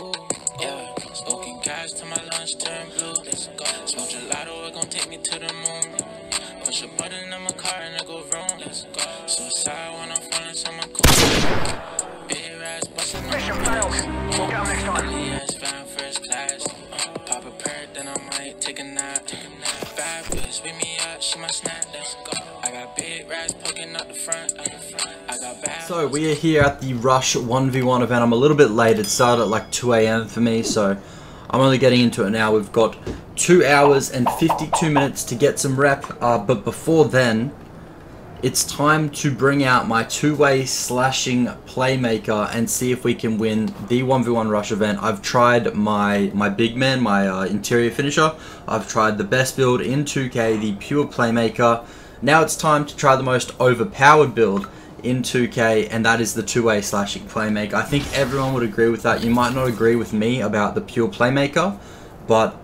Ooh, yeah. Smoking guys till my lunch turn blue. Let's go. Smoke gelato, it gon' take me to the moon. Push a button on my car and I go wrong. Let's go. Suicide when I'm falling, so I'm cool. Big ass bustin' on my face. Walk out next time. Yes, fine, first class. Pop a perk, then I might take a nap. Bad bitch, with me up, she my snack. Let's go. I got big rats poking up the front. So we are here at the Rush 1v1 event. I'm a little bit late. It started at like 2 AM for me, so I'm only getting into it now. We've got 2 hours and 52 minutes to get some rep, but before then, it's time to bring out my two-way slashing playmaker and see if we can win the 1v1 Rush event. I've tried my big man, my interior finisher. I've tried the best build in 2K, the pure playmaker. Now it's time to try the most overpowered build in 2K, and that is the two-way slashing playmaker. I think everyone would agree with that. You might not agree with me about the pure playmaker, but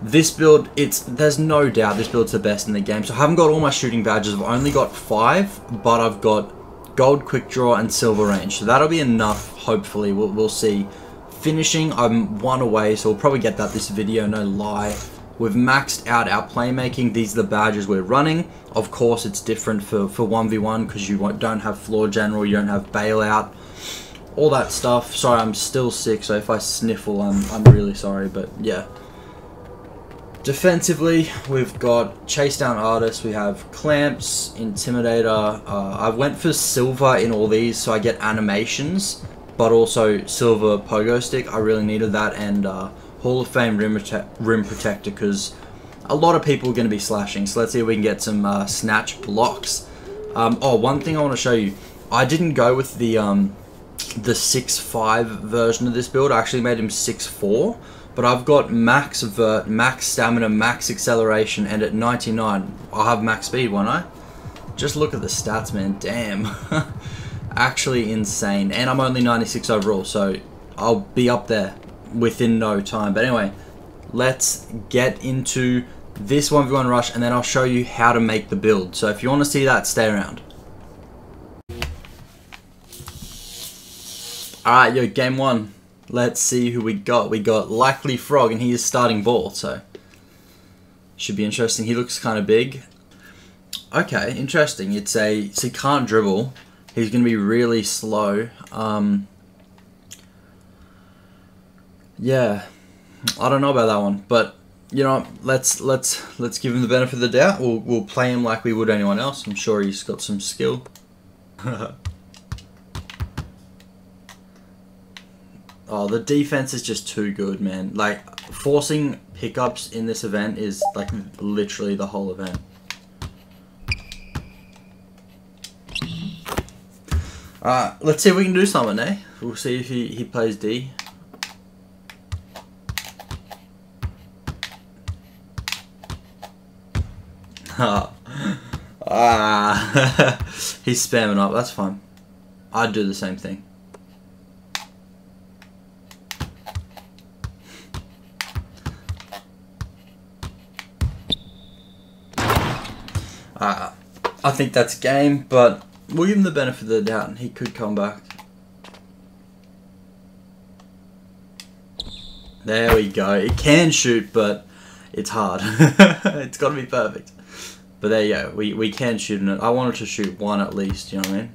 this build, there's no doubt this build's the best in the game. So I haven't got all my shooting badges. I've only got 5, but I've got gold quick draw and silver range, so that'll be enough. Hopefully we'll see. Finishing, I'm 1 away, so we'll probably get that this video, no lie. We've maxed out our playmaking. These are the badges we're running. Of course, it's different for 1v1 because you don't have floor general, you don't have bailout, all that stuff. Sorry, I'm still sick, so if I sniffle, I'm really sorry, but yeah. Defensively, we've got Chase Down Artist, we have Clamps, Intimidator. I went for silver in all these, so I get animations, but also silver pogo stick. I really needed that, and Hall of Fame rim protector, because a lot of people are going to be slashing. So let's see if we can get some snatch blocks. Oh, one thing I want to show you. I didn't go with the 6'5 version of this build. I actually made him 6'4, but I've got max vert, max stamina, max acceleration, and at 99, I'll have max speed, won't I? Just look at the stats, man. Damn. Actually insane. And I'm only 96 overall, so I'll be up there within no time. But anyway, let's get into this 1v1 rush, and then I'll show you how to make the build. So if you want to see that, stay around. Alright, yo, game 1. Let's see who we got. We got Likely Frog, and he is starting ball, so should be interesting. He looks kind of big. Okay, interesting. So he can't dribble. He's going to be really slow. Yeah, I don't know about that one, but you know, let's give him the benefit of the doubt. We'll play him like we would anyone else. I'm sure he's got some skill. Oh, the defense is just too good, man. Like, forcing pickups in this event is like literally the whole event. Alright, let's see if we can do something, eh? We'll see if he plays D. He's spamming up, that's fine. I'd do the same thing. I think that's game, but we'll give him the benefit of the doubt and he could come back. There we go. It can shoot, but it's hard. It's got to be perfect. But there you go, we can shoot in it. I wanted to shoot one at least, you know what I mean?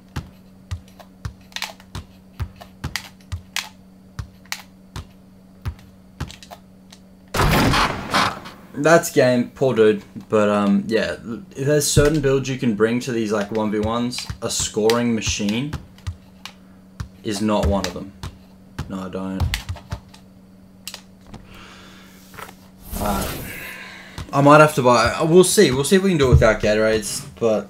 That's game, poor dude. But yeah, there's certain builds you can bring to these like 1v1s. A scoring machine is not one of them. No, I don't. I might have to buy, we'll see. We'll see if we can do it without Gatorades, but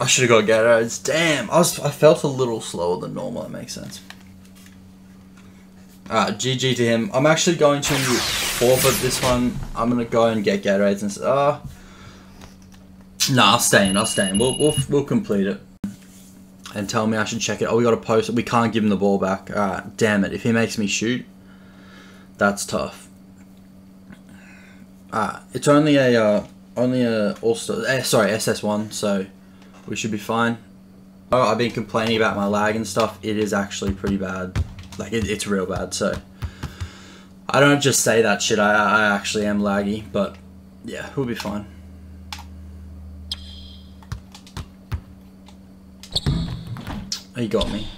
I should have got Gatorades. Damn, I felt a little slower than normal, that makes sense. Alright, GG to him. I'm actually going to forfeit this one. I'm going to go and get Gatorades and nah, I'll stay in. We'll complete it. And tell me I should check it. Oh, we got to post it. We can't give him the ball back. Alright, damn it. If he makes me shoot, that's tough. It's only a all-star, sorry, SS1, so we should be fine. I've been complaining about my lag and stuff. It is actually pretty bad. Like, it's real bad, so I don't just say that shit. I actually am laggy, but yeah, we'll be fine. He got me.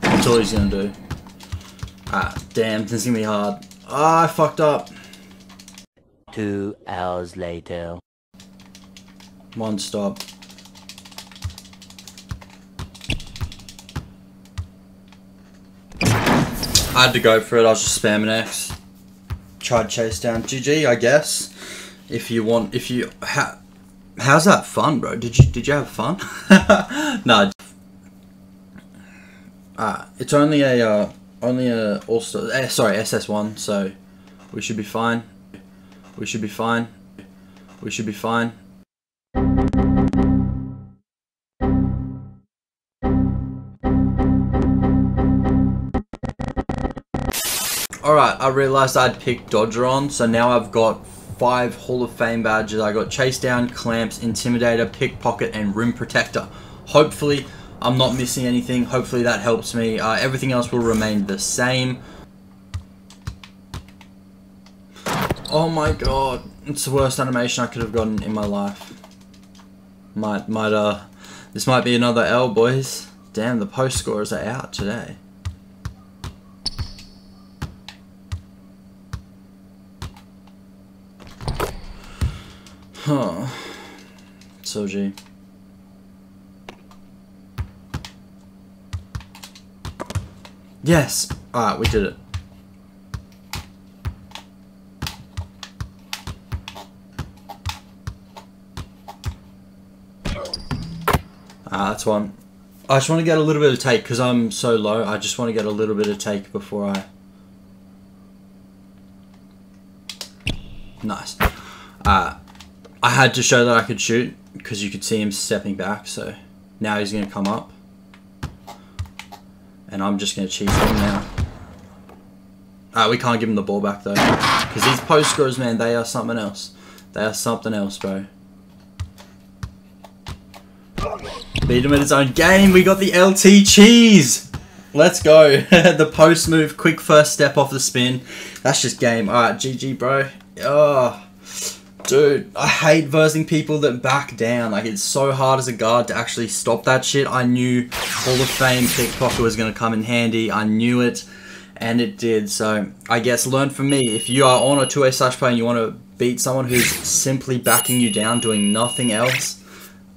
That's all he's gonna do. Ah, damn, this is gonna be hard. Ah, I fucked up. 2 hours later. One stop. I had to go for it, I was just spamming X. Tried to chase down. GG, I guess. If you want, if you... How's that fun, bro? Did you have fun? Nah. It's only a... only a all-star, sorry, SS1, so we should be fine. We should be fine. We should be fine. Alright, I realized I'd picked Dodger on, so now I've got 5 Hall of Fame badges. I got Chase Down, Clamps, Intimidator, Pickpocket, and Rim Protector. Hopefully I'm not missing anything. Hopefully that helps me. Everything else will remain the same. Oh my god. It's the worst animation I could have gotten in my life. This might be another L, boys. Damn, the post scorers are out today. Huh. So G. Yes! Alright, we did it. Ah, that's one. I just want to get a little bit of take, because I'm so low. I just want to get a little bit of take before I... Nice. I had to show that I could shoot, because you could see him stepping back, so... Now he's going to come up. And I'm just going to cheese him now. We can't give him the ball back, though. Because these post scorers, man, they are something else. They are something else, bro. Beat him in his own game. We got the LT cheese. Let's go. The post move. Quick first step off the spin. That's just game. Alright, GG, bro. Oh, dude, I hate versing people that back down. Like, it's so hard as a guard to actually stop that shit. I knew Hall of Fame Pickpocket was going to come in handy. I knew it, and it did. So, I guess learn from me. If you are on a 2A slash play and you want to beat someone who's simply backing you down, doing nothing else,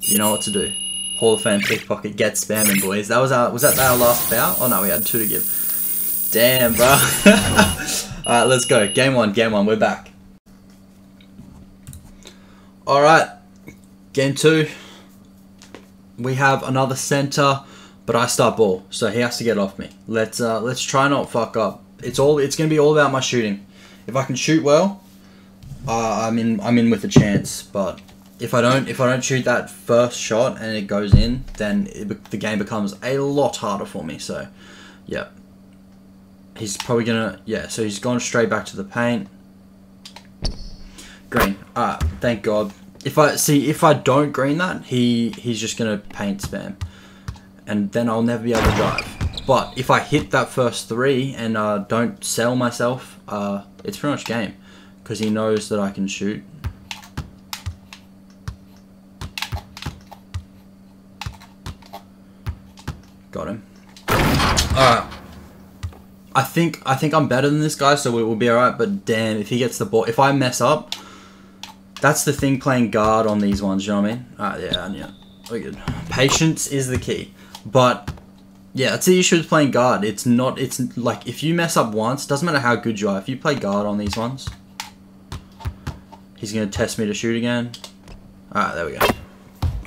you know what to do. Hall of Fame Pickpocket, get spamming, boys. That was our... Was that our last foul? Oh, no, we had 2 to give. Damn, bro. Alright, let's go. Game 1. We're back. Alright, game 2, we have another centre, but I start ball, so he has to get off me. Let's try not fuck up. It's going to be all about my shooting. If I can shoot well, I'm in with a chance, but if I don't shoot that first shot and it goes in, then the game becomes a lot harder for me, so, yeah. He's probably going to, yeah, so he's gone straight back to the paint. Green. Ah, thank God. If I don't green that, he's just gonna paint spam, and then I'll never be able to drive. But if I hit that first 3 and don't sell myself, it's pretty much game, because he knows that I can shoot. Got him. Alright. I think I'm better than this guy, so it will be alright. But damn, if he gets the ball, if I mess up. That's the thing playing guard on these ones, you know what I mean? Alright, yeah. We're good. Patience is the key. But, yeah, that's the issue with playing guard. It's like, if you mess up once, doesn't matter how good you are. If you play guard on these ones, he's going to test me to shoot again. Alright, there we go.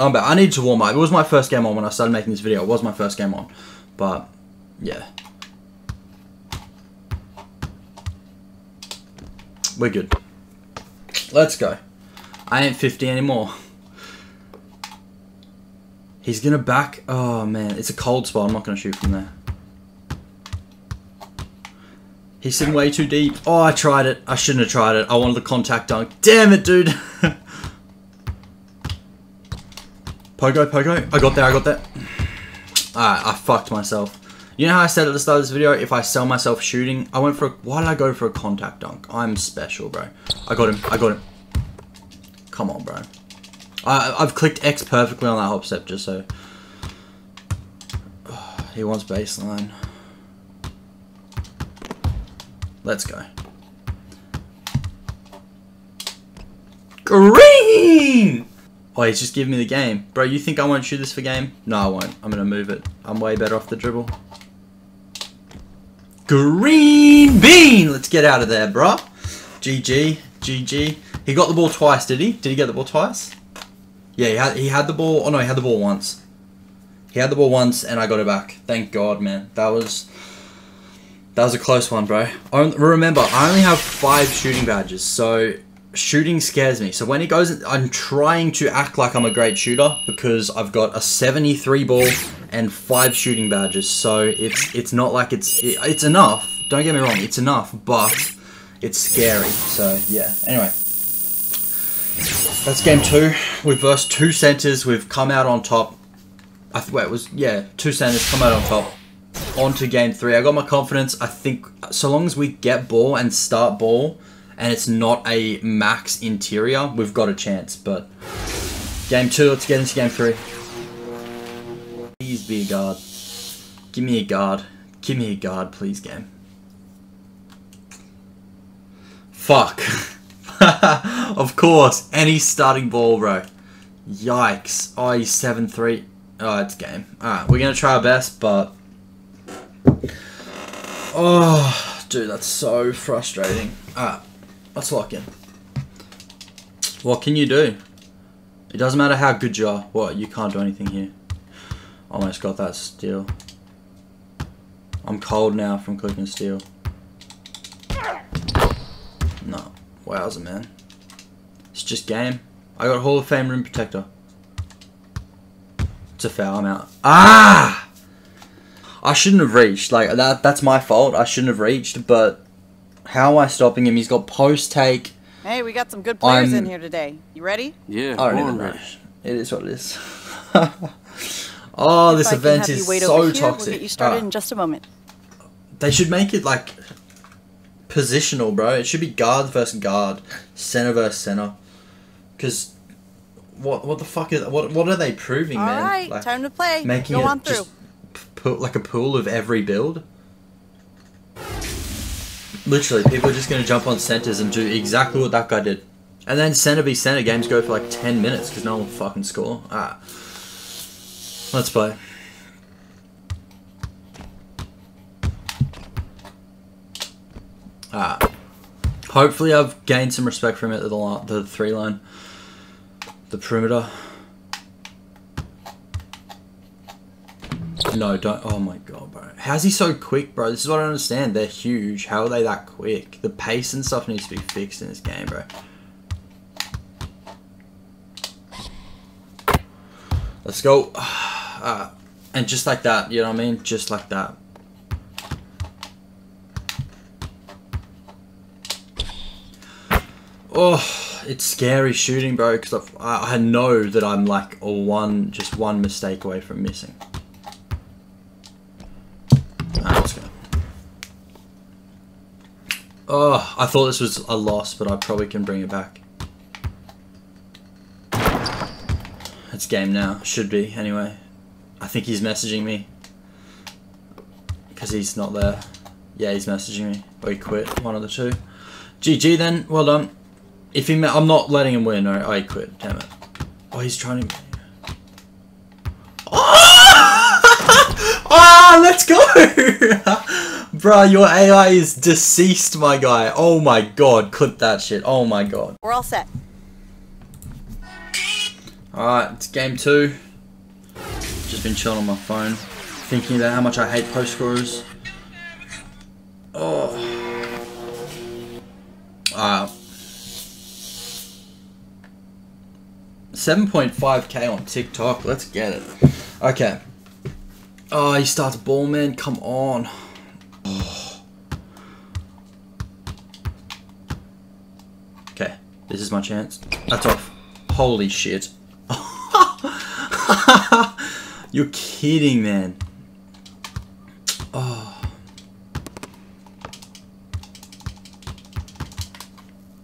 I'm back. I need to warm up. It was my first game on when I started making this video. It was my first game on. But, yeah. We're good. Let's go. I ain't 50 anymore. He's gonna back. Oh man, it's a cold spot. I'm not gonna shoot from there. He's in way too deep. Oh, I tried it. I shouldn't have tried it. I wanted the contact dunk. Damn it, dude. Pogo, pogo. I got there, I got that. Alright, I fucked myself. You know how I said at the start of this video, if I sell myself shooting, I went for a... Why did I go for a contact dunk? I'm special, bro. I got him. I got him. Come on, bro. I've clicked X perfectly on that hop step just so... Oh, he wants baseline. Let's go. Green! Oh, he's just giving me the game. Bro, you think I won't shoot this for game? No, I won't. I'm going to move it. I'm way better off the dribble. Green bean! Let's get out of there, bro. GG. GG. He got the ball twice, did he? Did he get the ball twice? Yeah, he had the ball. Oh, no, he had the ball once. He had the ball once, and I got it back. Thank God, man. That was a close one, bro. Remember, I only have 5 shooting badges, so... Shooting scares me. So when he goes, I'm trying to act like I'm a great shooter because I've got a 73 ball and 5 shooting badges. So it's not like it's enough. Don't get me wrong, it's enough, but it's scary. So yeah. Anyway, that's game 2. We've versed 2 centers. We've come out on top. Yeah, 2 centers come out on top. On to game 3. I got my confidence. I think so long as we get ball and start ball. And it's not a max interior, we've got a chance, but game 2, let's get into game 3. Please be a guard. Give me a guard. Give me a guard, please, game. Fuck. Of course, any starting ball, bro. Yikes. Oh, he's 7-3. Oh, it's game. Alright, we're going to try our best, but... Oh, dude, that's so frustrating. Alright. Let's lock in. What can you do? It doesn't matter how good you are. What? You can't do anything here. Almost got that steal. I'm cold now from cooking steal. No. Wowza, man. It's just game. I got a Hall of Fame rim protector. It's a foul. I'm out. Ah! I shouldn't have reached. Like, that's my fault. I shouldn't have reached, but... How am I stopping him? He's got post take. Hey, we got some good players in here today. You ready? Yeah. I don't even know. It is what it is. Oh, this event is so toxic. We'll get you started in just a moment. They should make it like positional, bro. It should be guard versus guard, center versus center. Because what the fuck is what are they proving, man? All right, like, time to play. Making Go on through. Put like a pool of every build. Literally, people are just going to jump on centers and do exactly what that guy did. And then center v center games go for like 10 minutes because no one will fucking score. Alright. Let's play. Alright. Hopefully I've gained some respect from it at the 3 line. The perimeter. No, don't. Oh my god, bro. How's he so quick, bro? This is what I understand. They're huge. How are they that quick? The pace and stuff needs to be fixed in this game, bro. Let's go. And just like that, you know what I mean? Just like that. Oh, it's scary shooting, bro, because I know that I'm like just one mistake away from missing. Oh, I thought this was a loss, but I probably can bring it back. It's game now. Should be, anyway. I think he's messaging me. Because he's not there. Yeah, he's messaging me. Or he quit. One of the two. GG then. Well done. If he, I'm not letting him win. Or he quit. Damn it. Oh, he's trying to... Oh! Oh, let's go! Bruh, your AI is deceased, my guy. Oh my god, clip that shit. Oh my god. We're all set. Alright, it's game 2. Just been chilling on my phone. Thinking about how much I hate post scorers. Oh. Alright. 7.5k on TikTok. Let's get it. Okay. Oh, he starts ball, man. Come on. This is my chance. That's off. Holy shit. You're kidding, man. Oh.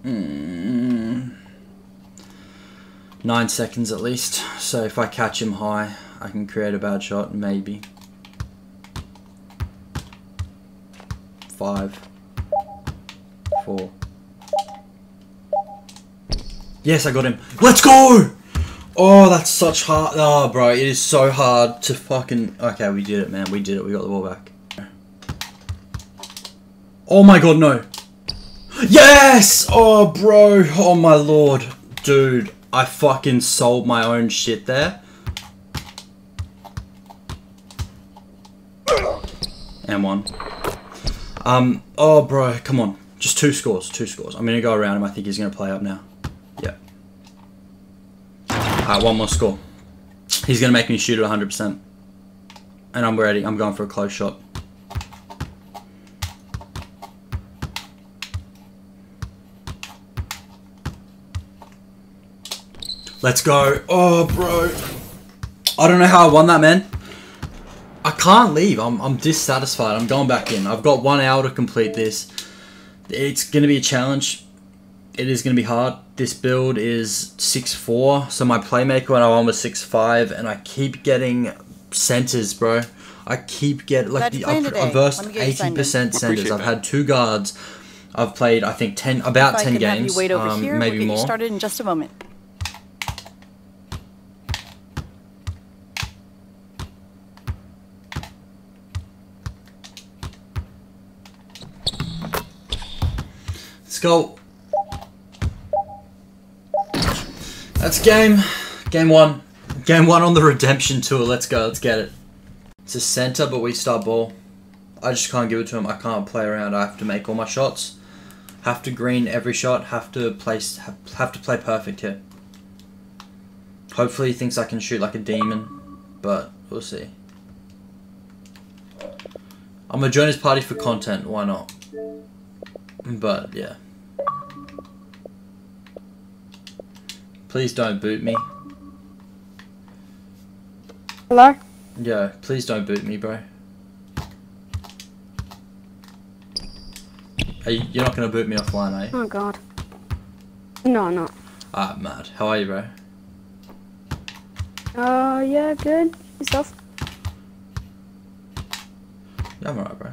Mm. 9 seconds at least. So if I catch him high, I can create a bad shot, maybe. 5, 4. Yes, I got him. Let's go! Oh, that's such hard. Oh, bro, it is so hard to fucking... Okay, we did it, man. We did it. We got the ball back. Oh, my God, no. Yes! Oh, bro. Oh, my Lord. Dude, I fucking sold my own shit there. And one. Oh, bro, come on. Just 2 scores. I'm going to go around him. I think he's going to play up now. Alright, one more score. He's going to make me shoot at 100%. And I'm ready. I'm going for a close shot. Let's go. Oh, bro. I don't know how I won that, man. I can't leave. I'm dissatisfied. I'm going back in. I've got 1 hour to complete this. It's going to be a challenge. It is going to be hard. This build is 6'4", so my playmaker when I won was 6'5", and I keep getting centers, bro. I keep getting, like, I've versed 80% centers. I've had 2 guards. I've played, I think, about 10 games, maybe more. Started in just a moment. Let's go. That's game. Game one. Game one on the redemption tour. Let's go. Let's get it. It's a center, but we start ball. I just can't give it to him. I can't play around. I have to make all my shots. Have to green every shot. Have to place. Have to play perfect here. Hopefully he thinks I can shoot like a demon, but we'll see. I'm gonna join his party for content. Why not? But yeah. Please don't boot me. Hello? Yeah, please don't boot me, bro. Are you, you're not going to boot me offline, are you? Oh, God. No, I'm not. Ah, mad. How are you, bro? Yeah, good. Yourself? Yeah, I'm alright, bro.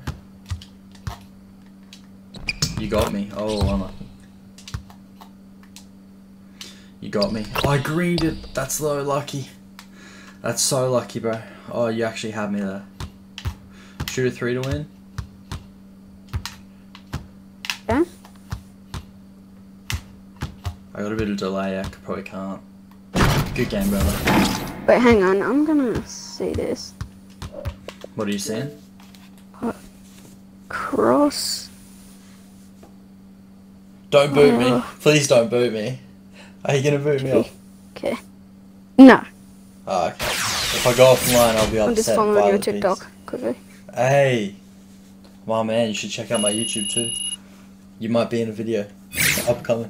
You got me. Oh, I'm up. You got me. Oh, I greened it. That's low, lucky. That's so lucky, bro. Oh, you actually had me there. Shoot a 3 to win. Yeah. I got a bit of delay. I probably can't. Good game, brother. Wait, hang on. I'm gonna see this. What are you seeing? Cross. Don't boot me. Please don't boot me. Are you gonna boot me off? Okay. No. Oh, okay. If I go offline, I'll be upset. I'm just following your TikTok quickly. Hey, my man, you should check out my YouTube too. You might be in a video upcoming.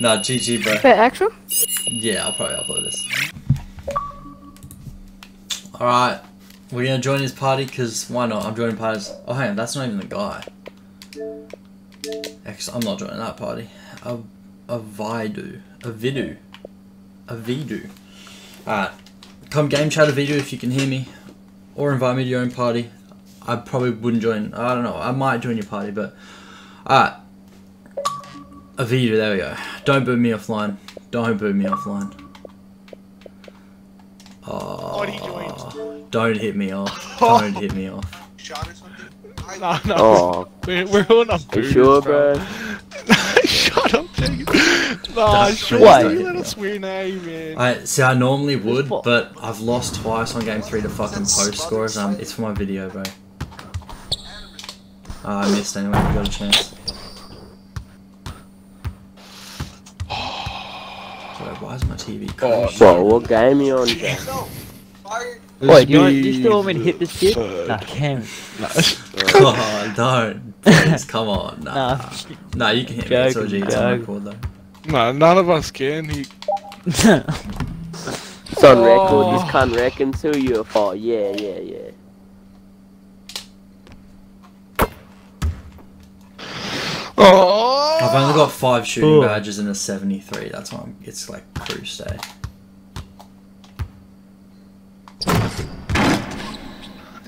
Nah, GG, bro. For actual? Yeah, I'll probably upload this. All right, we're gonna join his party because why not? I'm joining parties. Oh, hang on, that's not even the guy. Actually, I'm not joining that party. A Vidu. Alright, come game chat a Vidu if you can hear me, or invite me to your own party. I probably wouldn't join, I don't know, I might join your party, but, alright, a Vidu, there we go. Don't boot me offline, don't boot me offline. Oh, don't hit me off, don't hit me off. No, no, oh. We're all not booters, sure, bro. Shut up, dude. Nah, sure, you little swear name, man. See, I normally would, but I've lost twice on game 3 to fucking post scores. It's for my video, bro. I missed anyway. I got a chance. Bro, why is my TV crashing? Bro, what game are you on, Jack? Wait, do you still want me to hit this kid? Nah, Cam. No. Oh, don't. Please, come on. Nah, you can hit me. It's all G. It's on record, though. No, none of us can. He... Son record, this cunt reckons who you for. Yeah. Oh. I've only got 5 shooting badges and a 73. That's why it's like cruise day.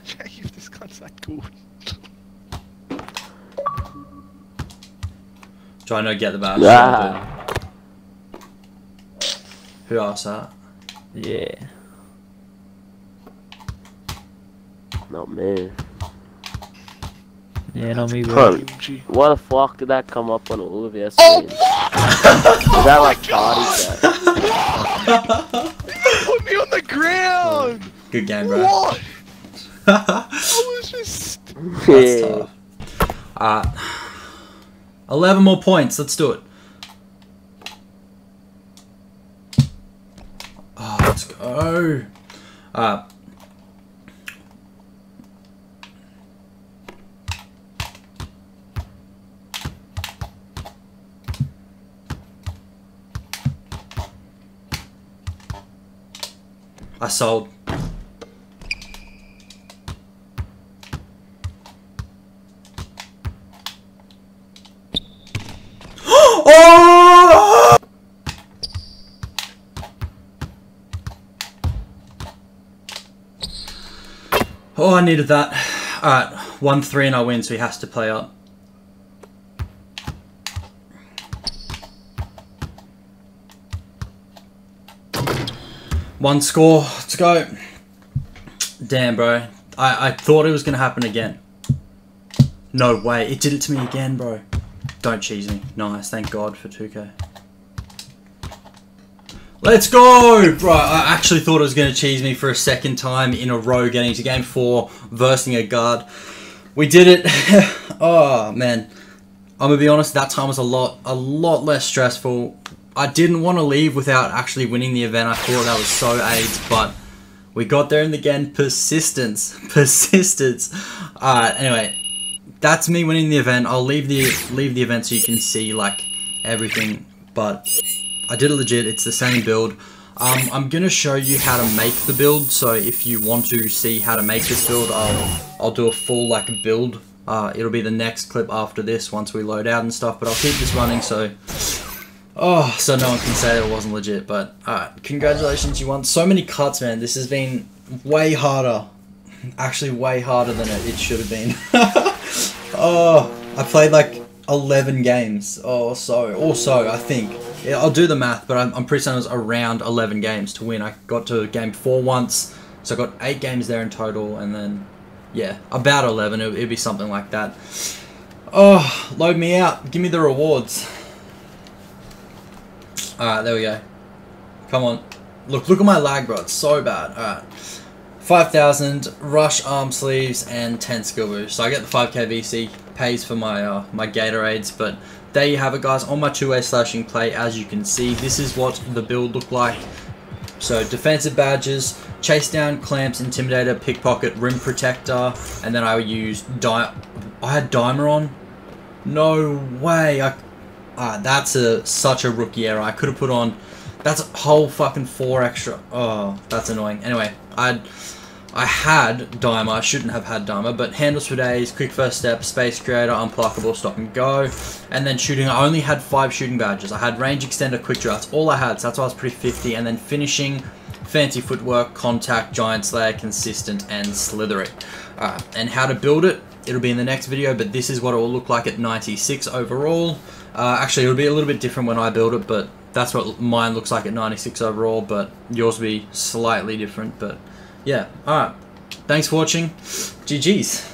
Check if this gun's that good. Trying to get the badge. Ah. Who asked that? Yeah. Not me. Yeah, not me, bro. Why the fuck did that come up on all of your screens? Is that like body? You put me on the ground! Good game, bro. What? I was just... That's tough. 11 more points, let's do it. Oh, let's go. I sold. Oh! Oh, I needed that. Alright, 1-3 and I win, so he has to play up. One score, let's go. Damn, bro. I thought it was gonna happen again. No way, it did it to me again, bro. Don't cheese me. Nice, thank God for 2K. Let's go, bro. I actually thought it was gonna cheese me for a second time in a row, getting to game 4, versing a guard. We did it. Oh man, I'm gonna be honest. That time was a lot less stressful. I didn't want to leave without actually winning the event. I thought that was so AIDS, but we got there in the end. Persistence. Anyway, that's me winning the event. I'll leave the event so you can see like everything. But I did it legit. It's the same build. I'm gonna show you how to make the build. So if you want to see how to make this build, I'll do a full like build. It'll be the next clip after this once we load out and stuff. But I'll keep this running so. Oh, so no one can say that it wasn't legit, but alright, congratulations, you won. So many cuts, man. This has been way harder. Actually, way harder than it should have been. Oh, I played like 11 games or so. Also, I think. Yeah, I'll do the math, but I'm pretty certain it was around 11 games to win. I got to game 4 once, so I got 8 games there in total, and then, yeah, about 11. It'd be something like that. Oh, load me out. Give me the rewards. Alright, there we go. Come on. Look at my lag, bro. It's so bad. Alright. 5,000, Rush arm sleeves, and 10 skill boost. So I get the 5k VC, pays for my my Gatorades. But there you have it, guys. On my 2-way slashing play, as you can see, this is what the build looked like. So defensive badges, chase down, clamps, intimidator, pickpocket, rim protector, and then I used I had dimer on. No way. That's such a rookie error. I could have put on... That's a whole fucking 4 extra. Oh, that's annoying. Anyway, I had Dimer. I shouldn't have had Dimer. But handles for days, quick first step, space creator, unpluckable, stop and go. And then shooting. I only had 5 shooting badges. I had range extender, quick draw. That's all I had. So that's why I was pretty 50. And then finishing, fancy footwork, contact, giant slayer, consistent, and slither it. And how to build it, it'll be in the next video. But this is what it will look like at 96 overall. Actually, it'll be a little bit different when I build it, but that's what mine looks like at 96 overall, but yours will be slightly different, but yeah. Alright, thanks for watching. GG's.